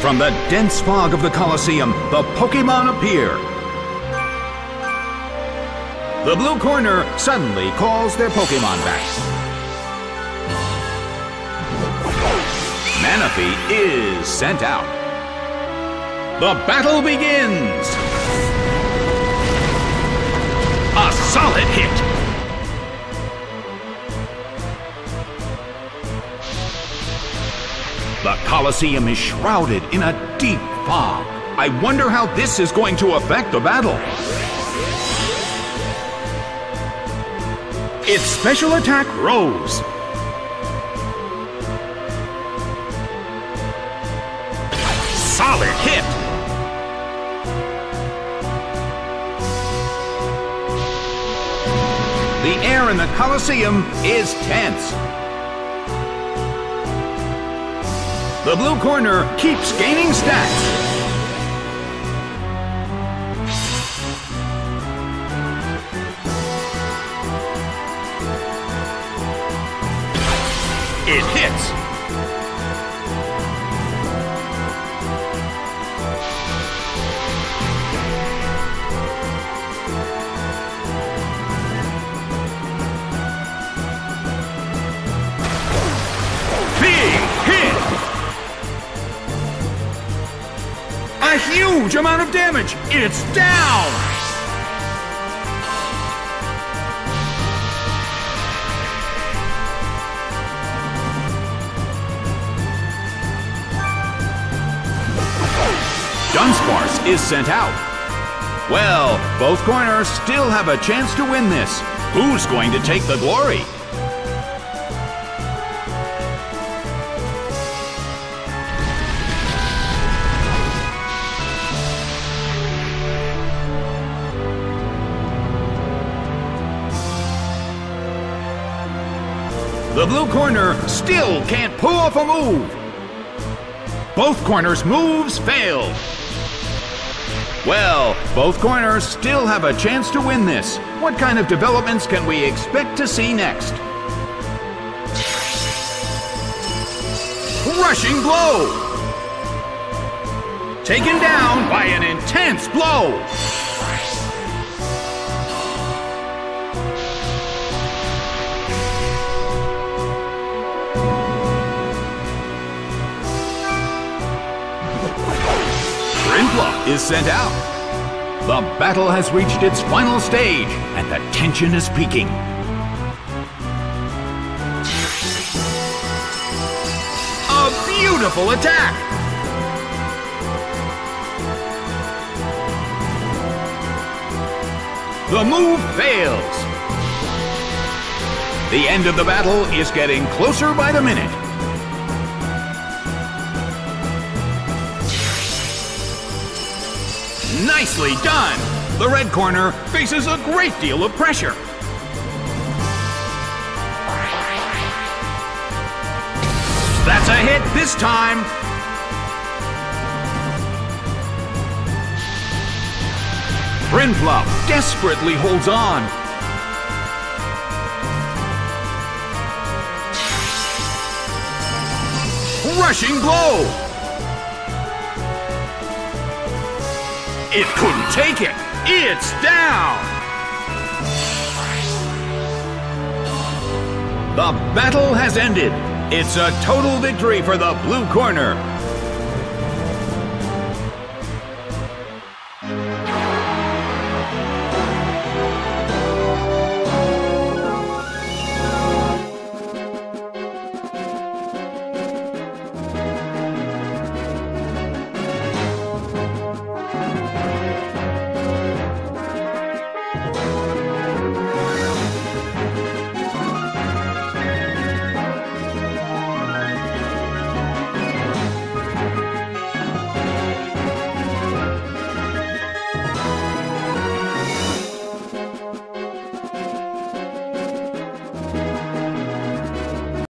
From the dense fog of the Colosseum, the Pokémon appear. The blue corner suddenly calls their Pokémon back. Manaphy is sent out. The battle begins! A solid hit! The Colosseum is shrouded in a deep fog. I wonder how this is going to affect the battle. Its special attack rose. Solid hit. The air in the Colosseum is tense. The blue corner keeps gaining stats. It hits. A huge amount of damage! It's down! Dunsparce is sent out. Well, both corners still have a chance to win this. Who's going to take the glory? The blue corner still can't pull off a move. Both corners' moves failed. Well, both corners still have a chance to win this. What kind of developments can we expect to see next? Crushing blow! Taken down by an intense blow! Prinplup is sent out. The battle has reached its final stage, and the tension is peaking. A beautiful attack! The move fails. The end of the battle is getting closer by the minute. Nicely done! The red corner faces a great deal of pressure. That's a hit this time! Prinplup desperately holds on. Crushing blow! It couldn't take it! It's down! The battle has ended. It's a total victory for the blue corner.